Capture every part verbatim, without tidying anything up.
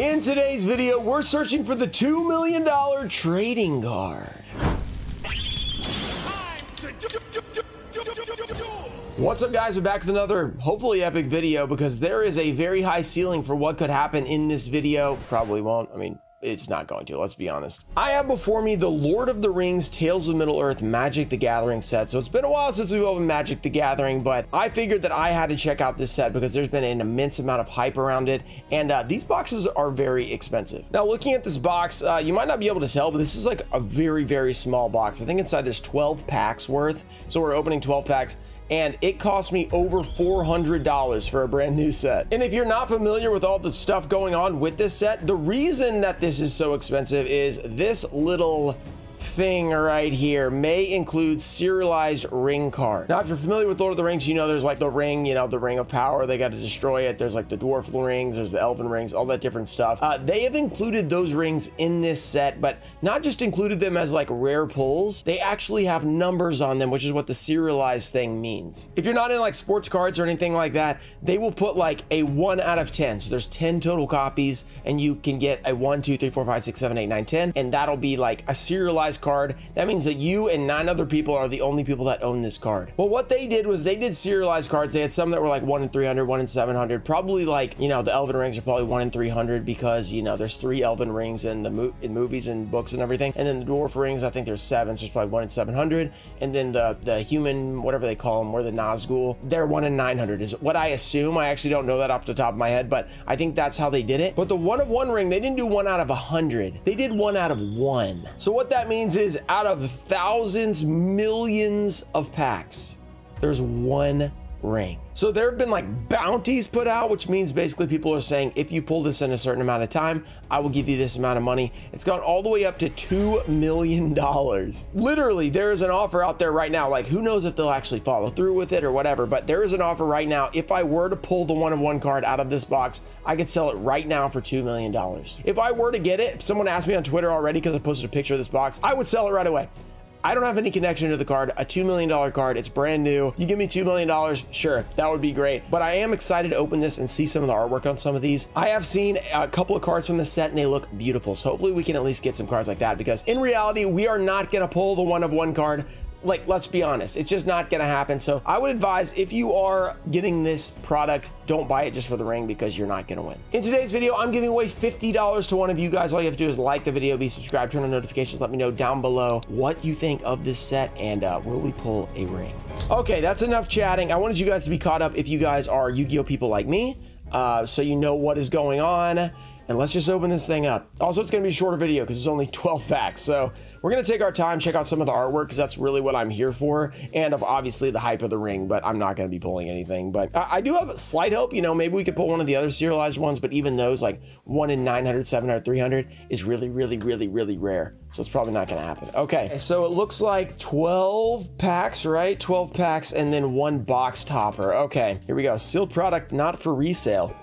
In today's video, we're searching for the two million dollar trading card. What's up, guys? We're back with another hopefully epic video because there is a very high ceiling for what could happen in this video. Probably won't. I mean, it's not going to, let's be honest. I have before me the Lord of the Rings Tales of Middle-earth Magic the Gathering set. So it's been a while since we've opened Magic the Gathering, but I figured that I had to check out this set because there's been an immense amount of hype around it. And uh, these boxes are very expensive. Now, looking at this box, uh, you might not be able to tell, but this is like a very, very small box. I think inside there's twelve packs worth. So we're opening twelve packs. And it cost me over four hundred dollars for a brand new set. And if you're not familiar with all the stuff going on with this set, the reason that this is so expensive is this little thing right here may include serialized ring card. Now, if you're familiar with Lord of the Rings, you know there's like the ring, you know, the ring of power, they got to destroy it. There's like the dwarf rings, there's the elven rings, all that different stuff. Uh, they have included those rings in this set, but not just included them as like rare pulls. They actually have numbers on them, which is what the serialized thing means. If you're not in like sports cards or anything like that, they will put like a one out of ten. So there's ten total copies and you can get a one, two, three, four, five, six, seven, eight, nine, ten. And that'll be like a serialized card. That means that you and nine other people are the only people that own this card. Well, what they did was they did serialized cards. They had some that were like one in three hundred, one in seven hundred, probably like, you know, the elven rings are probably one in three hundred because, you know, there's three elven rings in the mo in movies and books and everything. And then the dwarf rings, I think there's seven, so it's probably one in seven hundred. And then the, the human, whatever they call them, or the Nazgul, they're one in nine hundred is what I assume. I actually don't know that off the top of my head, but I think that's how they did it. But the one of one ring, they didn't do one out of a hundred. They did one out of one. So what that means is out of thousands, millions of packs, there's one ring. So there have been like bounties put out, which means basically people are saying, if you pull this in a certain amount of time, I will give you this amount of money. It's gone all the way up to two million dollars. Literally, there is an offer out there right now. Like, who knows if they'll actually follow through with it or whatever, but there is an offer right now. If I were to pull the one of one card out of this box, I could sell it right now for two million dollars. If I were to get it, someone asked me on Twitter already because I posted a picture of this box, I would sell it right away. I don't have any connection to the card, a two million dollar card, it's brand new. You give me two million dollars, sure, that would be great. But I am excited to open this and see some of the artwork on some of these. I have seen a couple of cards from the set and they look beautiful. So hopefully we can at least get some cards like that because in reality, we are not gonna pull the one of one card. Like, let's be honest, it's just not gonna happen. So I would advise if you are getting this product, don't buy it just for the ring because you're not gonna win. In today's video, I'm giving away fifty dollars to one of you guys. All you have to do is like the video, be subscribed, turn on notifications, let me know down below what you think of this set and uh, will we pull a ring? Okay, that's enough chatting. I wanted you guys to be caught up if you guys are Yu-Gi-Oh people like me, uh, so you know what is going on. And let's just open this thing up. Also, it's gonna be a shorter video because it's only twelve packs. So we're gonna take our time, check out some of the artwork because that's really what I'm here for. And of obviously the hype of the ring, but I'm not gonna be pulling anything. But I, I do have a slight hope, you know, maybe we could pull one of the other serialized ones, but even those like one in nine hundred, seven hundred, three hundred is really, really, really, really rare. So it's probably not gonna happen. Okay, so it looks like twelve packs, right? twelve packs and then one box topper. Okay, here we go. Sealed product, not for resale.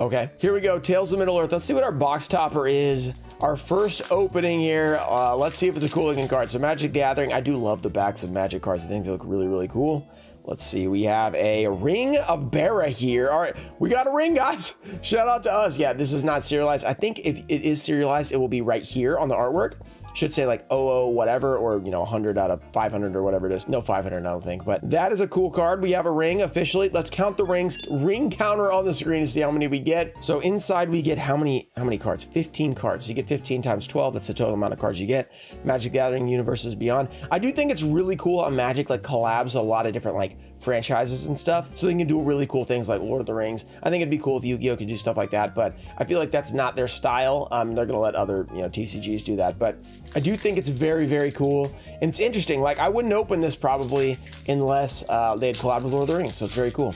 Okay, here we go, Tales of Middle-earth. Let's see what our box topper is. Our first opening here. Uh, let's see if it's a cool looking card. So Magic the Gathering, I do love the backs of Magic cards. I think they look really, really cool. Let's see, we have a Ring of Bera here. All right, we got a ring, guys. Shout out to us. Yeah, this is not serialized. I think if it is serialized, it will be right here on the artwork. Should say like oh oh whatever, or you know, one hundred out of five hundred or whatever it is. No, five hundred, I don't think, but that is a cool card. We have a ring officially. Let's count the rings. Ring counter on the screen to see how many we get. So inside we get how many, how many cards? fifteen cards. So you get fifteen times twelve. That's the total amount of cards you get. Magic Gathering, Universes Beyond. I do think it's really cool how Magic like collabs a lot of different like franchises and stuff. So they can do really cool things like Lord of the Rings. I think it'd be cool if Yu-Gi-Oh could do stuff like that, but I feel like that's not their style. Um, they're gonna let other, you know, T C Gs do that, but I do think it's very, very cool. And it's interesting, like I wouldn't open this probably unless uh, they had collabed with Lord of the Rings, so it's very cool.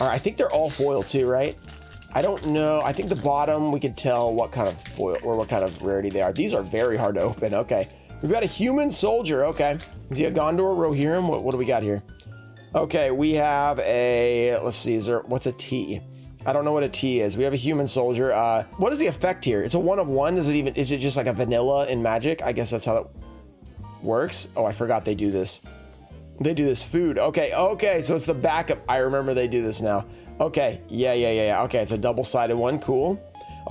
All right, I think they're all foil too, right? I don't know, I think the bottom, we could tell what kind of foil or what kind of rarity they are. These are very hard to open, okay. We've got a human soldier, okay. Is he a Gondor, Rohirrim? What, what do we got here? Okay, we have a, let's see, is there, what's a T? I don't know what a T is. We have a human soldier. Uh, what is the effect here? It's a one of one. Is it even, is it just like a vanilla in Magic? I guess that's how that works. Oh, I forgot they do this. They do this food. Okay, okay, so it's the backup. I remember they do this now. Okay, yeah, yeah, yeah, yeah. Okay, it's a double-sided one, cool.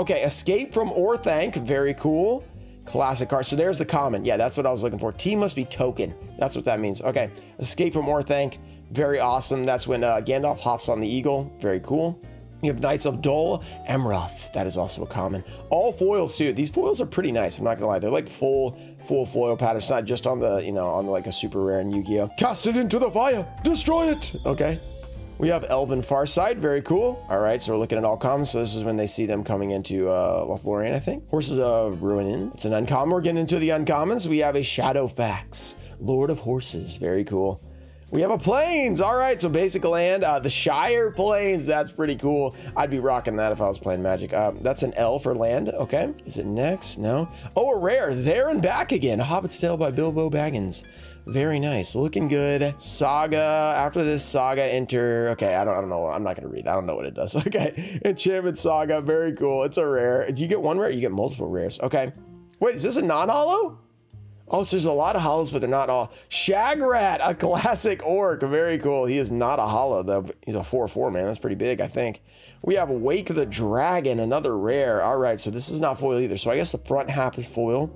Okay, Escape from Orthanc, very cool. Classic card. So there's the common. Yeah, that's what I was looking for. T must be token. That's what that means. Okay, Escape from Orthanc, very awesome. That's when uh, Gandalf hops on the eagle. Very cool. You have Knights of Dol Amroth. That is also a common. All foils too. These foils are pretty nice. I'm not gonna lie. They're like full, full foil patterns. Not just on the, you know, on like a super rare in Yu-Gi-Oh. Cast it into the fire. Destroy it. Okay. We have Elven Farsight. Very cool. All right. So we're looking at all commons. So this is when they see them coming into uh, Lothlorien, I think. Horses of Ruin Inn. It's an uncommon. We're getting into the uncommons. We have a Shadowfax, Lord of Horses. Very cool. We have a Plains. All right, so basic land, uh, the Shire Plains. That's pretty cool. I'd be rocking that if I was playing Magic. Um, that's an L for land. Okay, is it next? No. Oh, a rare. There and back again. A Hobbit's Tale by Bilbo Baggins. Very nice. Looking good. Saga. After this, Saga enter. Okay, I don't. I don't know. I'm not gonna read. I don't know what it does. Okay, Enchantment Saga. Very cool. It's a rare. Do you get one rare? You get multiple rares. Okay. Wait, is this a non-holo? Oh, so there's a lot of hollows, but they're not all. Shagrat, a classic orc. Very cool. He is not a hollow, though. He's a four four, man. That's pretty big, I think. We have Wake the Dragon, another rare. All right, so this is not foil either. So I guess the front half is foil.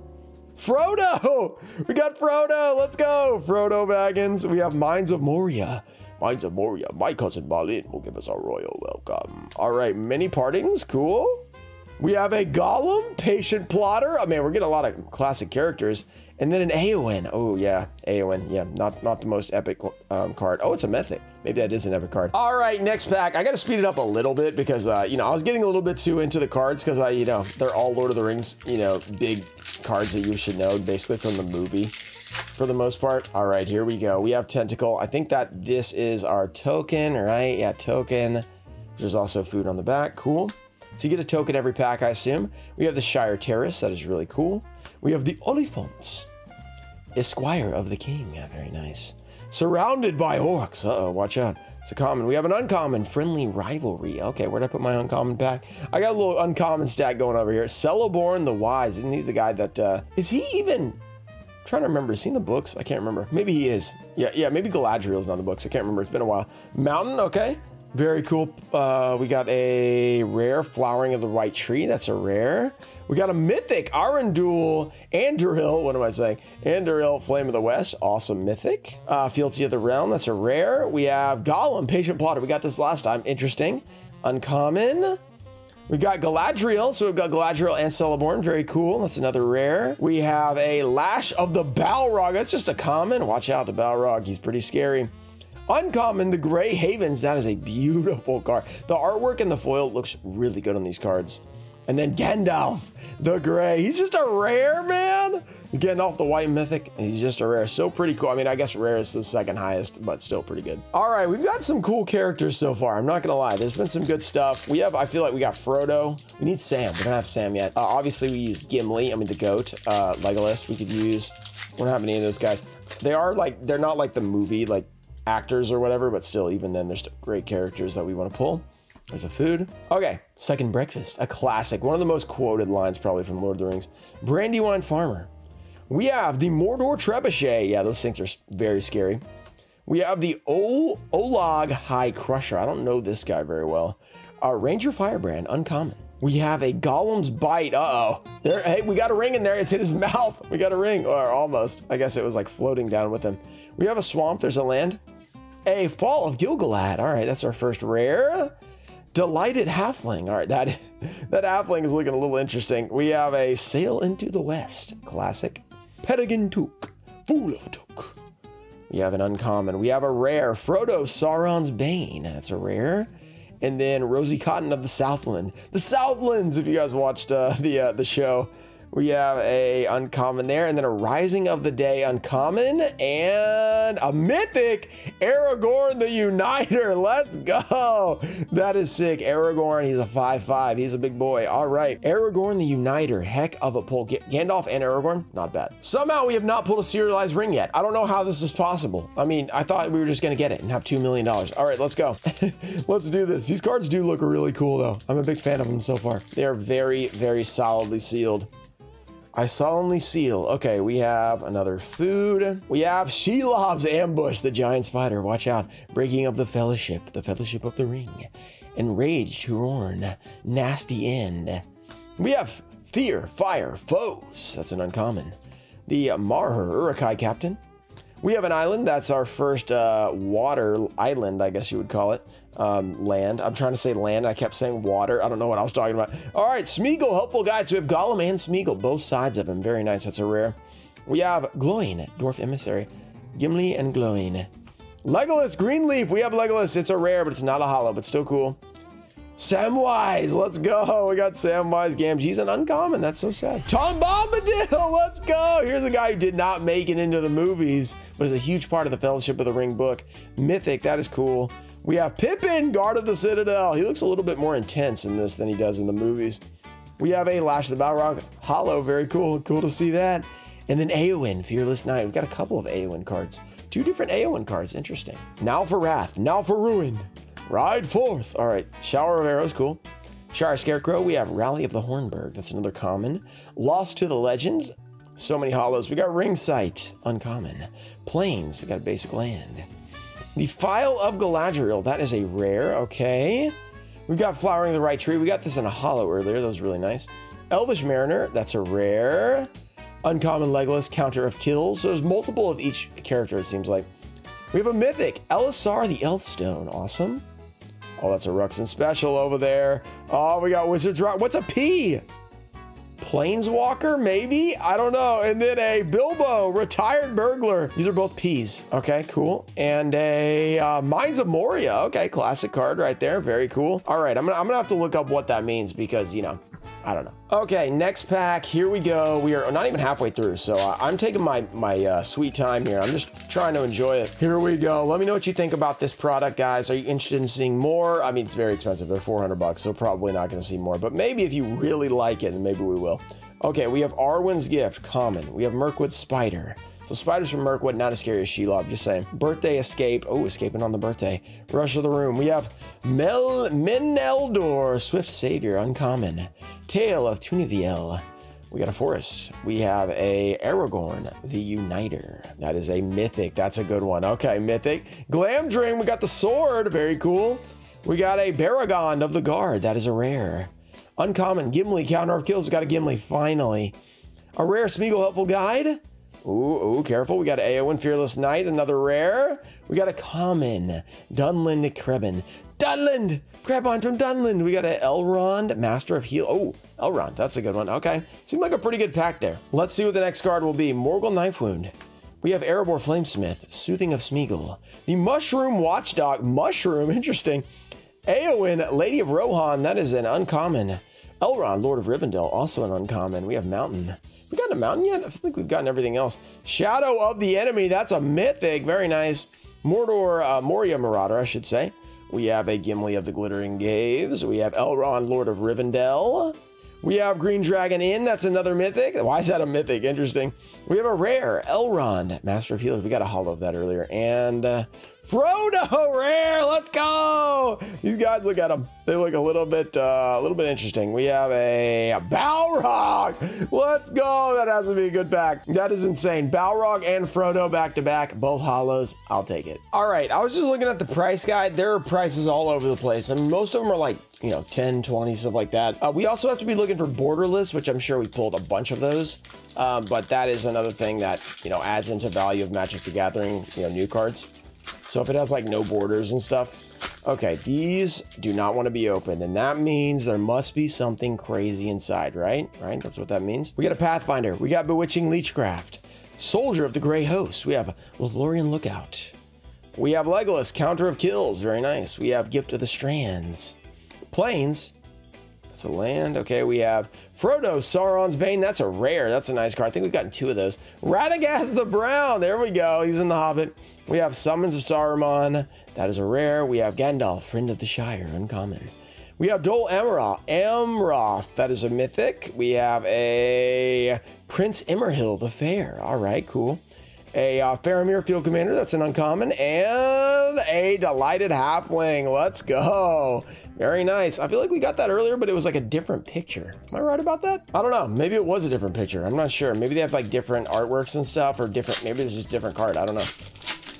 Frodo! We got Frodo. Let's go. Frodo Baggins. We have Mines of Moria. Mines of Moria. My cousin Balin will give us a royal welcome. All right, many partings. Cool. We have a Gollum, Patient Plotter. Oh, man, we're getting a lot of classic characters. And then an Eowyn. Oh, yeah. Eowyn. Yeah, not, not the most epic um, card. Oh, it's a mythic. Maybe that is an epic card. All right, next pack. I got to speed it up a little bit because, uh, you know, I was getting a little bit too into the cards because, I, you know, they're all Lord of the Rings, you know, big cards that you should know, basically from the movie for the most part. All right, here we go. We have Tentacle. I think that this is our token, right? Yeah, token. There's also food on the back. Cool. So you get a token every pack, I assume. We have the Shire Terrace. That is really cool. We have the Oliphants, Esquire of the King. Yeah, very nice. Surrounded by orcs. Uh-oh, watch out. It's a common. We have an uncommon, Friendly Rivalry. Okay, where'd I put my uncommon back? I got a little uncommon stack going over here. Celeborn the Wise. Isn't he the guy that, uh, is he even... I'm trying to remember. Is he in the books? I can't remember. Maybe he is. Yeah, yeah, maybe Galadriel's not in the books. I can't remember. It's been a while. Mountain, okay. Very cool. Uh, we got a rare, Flowering of the Right Tree. That's a rare. We got a mythic, Arundul, Anduril. What am I saying? Anduril, Flame of the West. Awesome mythic. Uh, Fealty of the Realm. That's a rare. We have Gollum, Patient Plotter. We got this last time. Interesting. Uncommon. We've got Galadriel. So we've got Galadriel and Celeborn. Very cool. That's another rare. We have a Lash of the Balrog. That's just a common. Watch out, the Balrog. He's pretty scary. Uncommon, the Grey Havens. That is a beautiful card. The artwork and the foil looks really good on these cards. And then Gandalf the Grey. He's just a rare, man. Gandalf the White Mythic. He's just a rare. So pretty cool. I mean, I guess rare is the second highest, but still pretty good. All right, we've got some cool characters so far. I'm not going to lie. There's been some good stuff. We have, I feel like we got Frodo. We need Sam. We don't have Sam yet. Uh, obviously, we use Gimli. I mean, the goat. Uh, Legolas we could use. We don't have any of those guys. They are like, they're not like the movie, like, actors or whatever, but still, even then, there's still great characters that we want to pull. There's a food. Okay, Second Breakfast, a classic, one of the most quoted lines probably from Lord of the Rings. Brandywine Farmer. We have the Mordor Trebuchet. Yeah, those things are very scary. We have the Ol Olag High Crusher. I don't know this guy very well. Uh, Ranger Firebrand, uncommon. We have a Gollum's Bite. Uh-oh. There, hey, we got a ring in there. It's in his mouth. We got a ring, or almost. I guess it was like floating down with him. We have a swamp. There's a land. A Fall of Gilgalad. All right, that's our first rare. Delighted Halfling. All right, that, that Halfling is looking a little interesting. We have a Sail into the West. Classic. Peregrine Took. Fool of a Took. We have an uncommon. We have a rare. Frodo Sauron's Bane. That's a rare. And then Rosie Cotton of the Southland. The Southlands, if you guys watched uh, the, uh, the show. We have a uncommon there, and then a Rising of the Day uncommon, and a mythic, Aragorn the Uniter. Let's go. That is sick. Aragorn, he's a five five. He's a big boy. All right. Aragorn the Uniter. Heck of a pull. Gandalf and Aragorn, not bad. Somehow we have not pulled a serialized ring yet. I don't know how this is possible. I mean, I thought we were just going to get it and have two million dollars. All right, let's go. Let's do this. These cards do look really cool, though. I'm a big fan of them so far. They are very, very solidly sealed. I solemnly seal. Okay, we have another food. We have Shelob's Ambush, the giant spider. Watch out. Breaking of the Fellowship, the Fellowship of the Ring. Enraged Huron, Nasty End. We have Fear, Fire, Foes. That's an uncommon. The Marher Uruk-hai Captain. We have an island. That's our first uh, water island, I guess you would call it. Um, land. I'm trying to say land. I kept saying water. I don't know what I was talking about. All right, Smeagol, helpful guides. We have Gollum and Smeagol, both sides of him. Very nice. That's a rare. We have Gloin, Dwarf Emissary. Gimli and Gloin. Legolas, Greenleaf. We have Legolas. It's a rare, but it's not a hollow, but still cool. Samwise, let's go. We got Samwise Gamgee's an uncommon. That's so sad. Tom Bombadil, let's go. Here's a guy who did not make it into the movies, but is a huge part of the Fellowship of the Ring book. Mythic, that is cool. We have Pippin, Guard of the Citadel. He looks a little bit more intense in this than he does in the movies. We have a Lash of the Balrog hollow. Very cool. Cool to see that. And then Eowyn, Fearless Knight. We've got a couple of Eowyn cards. Two different Eowyn cards. Interesting. Now for wrath. Now for ruin. Ride forth. All right. Shower of Arrows. Cool. Shire Scarecrow. We have Rally of the Hornburg. That's another common. Lost to the Legend. So many hollows. We got Ringsight. Uncommon. Plains. We got a basic land. The File of Galadriel. That is a rare. Okay. We've got Flowering the Right Tree. We got this in a hollow earlier. That was really nice. Elvish Mariner. That's a rare. Uncommon Legolas. Counter of Kills. So there's multiple of each character, it seems like. We have a mythic. Elisar the Elfstone. Awesome. Oh, that's a Ruxin special over there. Oh, we got Wizard's Rock. What's a P? Planeswalker, maybe? I don't know. And then a Bilbo, Retired Burglar. These are both Ps. Okay, cool. And a uh, Mines of Moria. Okay, classic card right there. Very cool. All right, I'm gonna, I'm gonna have to look up what that means because, you know, I don't know. Okay, next pack. Here we go. We are not even halfway through, so uh, I'm taking my, my uh, sweet time here. I'm just trying to enjoy it. Here we go. Let me know what you think about this product, guys. Are you interested in seeing more? I mean, it's very expensive. They're four hundred bucks, so probably not going to see more. But maybe if you really like it, then maybe we will. Okay, we have Arwen's Gift, common. We have Mirkwood's Spider. So spiders from Mirkwood, not as scary as Shelob, just saying. Birthday Escape. Oh, escaping on the birthday. Rush of the Room. We have Mel Mineldor, Swift Savior, uncommon. Tale of Tuniviel. We got a forest. We have a Aragorn, the Uniter. That is a mythic. That's a good one. Okay, mythic. Glamdring, we got the sword. Very cool. We got a Barragond of the Guard. That is a rare. Uncommon Gimli, Counter of Kills. We got a Gimli, finally. A rare Smeagol Helpful Guide. Ooh, ooh, careful. We got Eowyn, Fearless Knight, another rare. We got a common, Dunland Crebon. Dunland! Crebon from Dunland. We got an Elrond, Master of Heal. Oh, Elrond, that's a good one. Okay, seemed like a pretty good pack there. Let's see what the next card will be. Morgul Knifewound. We have Erebor Flamesmith, Soothing of Smeagol. The Mushroom Watchdog, Mushroom, interesting. Eowyn, Lady of Rohan, that is an uncommon. Elrond, Lord of Rivendell, also an uncommon. We have Mountain. We gotten a mountain yet? I think we've gotten everything else. Shadow of the Enemy. That's a mythic. Very nice. Mordor, uh, Moria Marauder, I should say. We have a Gimli of the Glittering Caves. We have Elrond, Lord of Rivendell. We have Green Dragon Inn. That's another mythic. Why is that a mythic? Interesting. We have a rare Elrond, Master of Healers. We got a hollow of that earlier. And uh, Frodo rare. Let's go. These guys, look at them. They look a little bit, uh, a little bit interesting. We have a, a Balrog. Let's go. That has to be a good pack. That is insane. Balrog and Frodo back to back, both hollows. I'll take it. All right. I was just looking at the price guide. There are prices all over the place, and most of them are like, you know, ten, twenty, stuff like that. Uh, we also have to be looking for borderless, which I'm sure we pulled a bunch of those. Um, but that is another thing that, you know, adds into value of Magic the Gathering, you know, new cards. So if it has like no borders and stuff. Okay, these do not want to be opened. And that means there must be something crazy inside, right? Right, that's what that means. We got a Pathfinder. We got Bewitching Leechcraft. Soldier of the Grey Host. We have Lothlorien Lookout. We have Legolas, Counter of Kills. Very nice. We have Gift of the Strands. Plains, that's a land. Okay, we have Frodo, Sauron's Bane. That's a rare. That's a nice card. I think we've gotten two of those. Radagast the Brown. There we go. He's in The Hobbit. We have Summons of Saruman. That is a rare. We have Gandalf, Friend of the Shire. Uncommon. We have Dol Amroth. Amroth. That is a mythic. We have a Prince Emerhill the Fair. All right, cool. A uh, Faramir Field Commander, that's an uncommon, and a Delighted Halfling. Let's go. Very nice. I feel like we got that earlier, but it was like a different picture. Am I right about that? I don't know. Maybe it was a different picture. I'm not sure. Maybe they have like different artworks and stuff, or different, maybe it's just a different card. I don't know.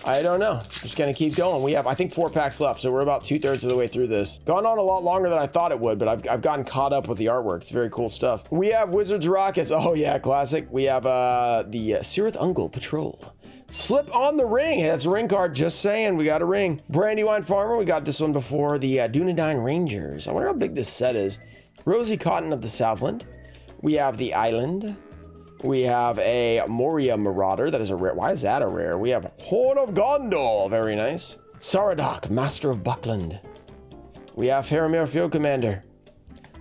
I don't know. Just gonna keep going. We have, I think, four packs left, so we're about two-thirds of the way through this. Gone on a lot longer than I thought it would, but I've, I've gotten caught up with the artwork. It's very cool stuff. We have Wizards Rockets. Oh, yeah, classic. We have uh, the uh, Sirith Ungol Patrol. Slip on the Ring. Hey, that's a ring card. Just saying, we got a ring. Brandywine Farmer. We got this one before. The uh, Dunedain Rangers. I wonder how big this set is. Rosie Cotton of the Southland. We have the Island. We have a Moria Marauder. That is a rare. Why is that a rare? We have Horn of Gondor. Very nice. Saradoc, Master of Buckland. We have Faramir Field Commander.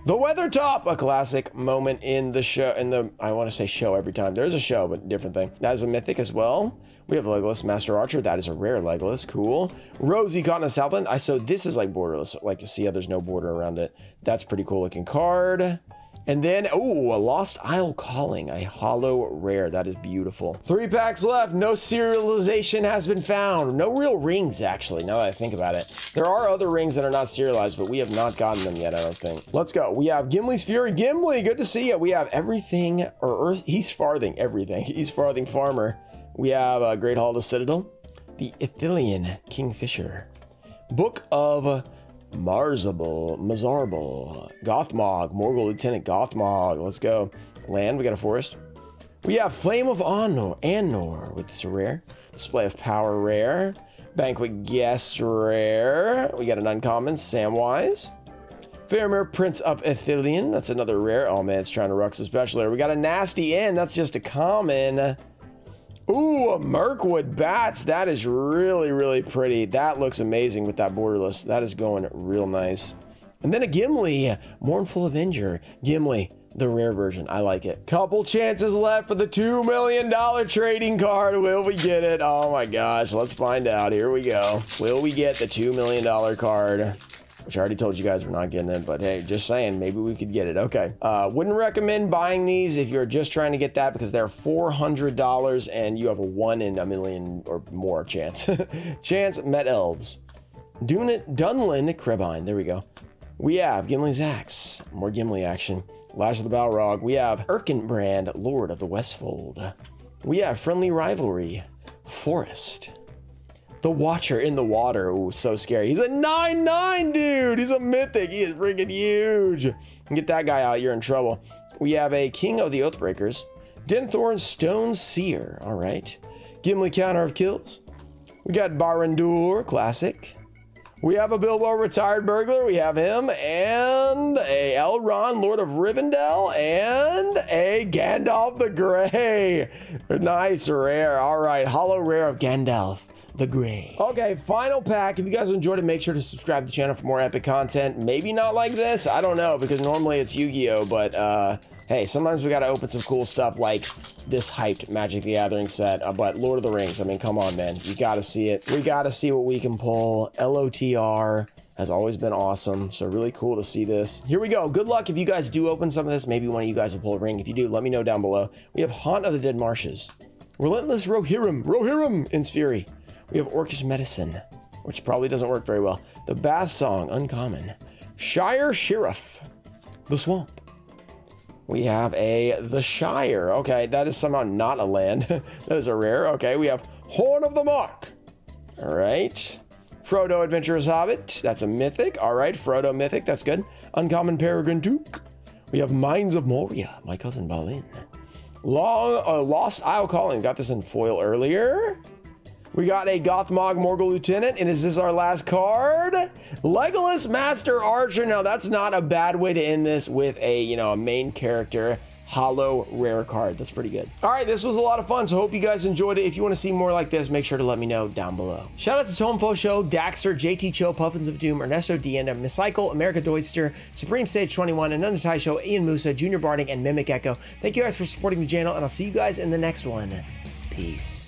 The Weathertop, a classic moment in the show. In the I want to say show every time. There's a show, but different thing. That is a mythic as well. We have Legolas, Master Archer. That is a rare Legolas. Cool. Rosie Cotton of Southland. I so this is like borderless. Like you see how there's no border around it. That's pretty cool looking card. And then, oh, a Lost Isle Calling, a hollow rare. That is beautiful. Three packs left. No serialization has been found. No real rings, actually, now that I think about it. There are other rings that are not serialized, but we have not gotten them yet, I don't think. Let's go. We have Gimli's Fury. Gimli, good to see you. We have everything, or Earth, East Farthing, everything. East Farthing Farmer. We have uh, Great Hall of Citadel. The Ithilien Kingfisher. Book of Marzabal, Mazarbal, Gothmog, Morgul Lieutenant Gothmog. Let's go. Land, we got a forest. We have Flame of Anor, Anor with this rare. Display of Power rare. Banquet Guest rare. We got an uncommon, Samwise. Faramir, Prince of Ithilien. That's another rare. Oh man, it's trying to rux a special there. We got a Nasty End. That's just a common. Ooh, a Mirkwood Bats. That is really, really pretty. That looks amazing with that borderless. That is going real nice. And then a Gimli, Mournful Avenger. Gimli, the rare version. I like it. Couple chances left for the two million dollar trading card. Will we get it? Oh my gosh. Let's find out. Here we go. Will we get the two million dollar card? Which I already told you guys we're not getting it, but hey, just saying, maybe we could get it. Okay. Uh, wouldn't recommend buying these if you're just trying to get that because they're four hundred dollars and you have a one in a million or more chance. Chance Met Elves. Dunlin Crebine. There we go. We have Gimli's Axe. More Gimli action. Lash of the Balrog. We have Erkenbrand, Lord of the Westfold. We have Friendly Rivalry. Forest. The Watcher in the Water. Ooh, so scary. He's a nine nine, dude. He's a mythic. He is freaking huge. Get that guy out. You're in trouble. We have a King of the Oathbreakers. Denthorn Stone Seer. All right. Gimli Counter of Kills. We got Barad-dûr, classic. We have a Bilbo Retired Burglar. We have him. And a Elrond, Lord of Rivendell. And a Gandalf the Grey. Nice rare. All right. Hollow rare of Gandalf the Gray. Okay, final pack. If you guys enjoyed it, make sure to subscribe to the channel for more epic content. Maybe not like this. I don't know, because normally it's Yu-Gi-Oh, but uh, hey, sometimes we got to open some cool stuff like this hyped Magic the Gathering set, uh, but Lord of the Rings. I mean, come on, man. You got to see it. We got to see what we can pull. L O T R has always been awesome, so really cool to see this. Here we go. Good luck if you guys do open some of this. Maybe one of you guys will pull a ring. If you do, let me know down below. We have Haunt of the Dead Marshes. Relentless Rohirrim. Rohirrim in Fury. We have Orcish Medicine, which probably doesn't work very well. The Bath Song, uncommon. Shire Sheriff, the Swamp. We have a The Shire. Okay, that is somehow not a land. That is a rare. Okay, we have Horn of the Mark. All right. Frodo Adventurous Hobbit. That's a mythic. All right, Frodo mythic. That's good. Uncommon Peregrine Duke. We have Mines of Moria, my cousin Balin. Long, uh, Lost Isle Calling. Got this in foil earlier. We got a Gothmog Morgul Lieutenant, and is this our last card? Legolas Master Archer. Now, that's not a bad way to end this with a, you know, a main character hollow rare card. That's pretty good. All right, this was a lot of fun, so hope you guys enjoyed it. If you want to see more like this, make sure to let me know down below. Shout out to Tomfo Show, Daxter, J T Cho, Puffins of Doom, Ernesto Dienda, Miscycle, America Doidster, Supreme Stage twenty-one, Ananda Tai Show, Ian Musa, Junior Barding, and Mimic Echo. Thank you guys for supporting the channel, and I'll see you guys in the next one. Peace.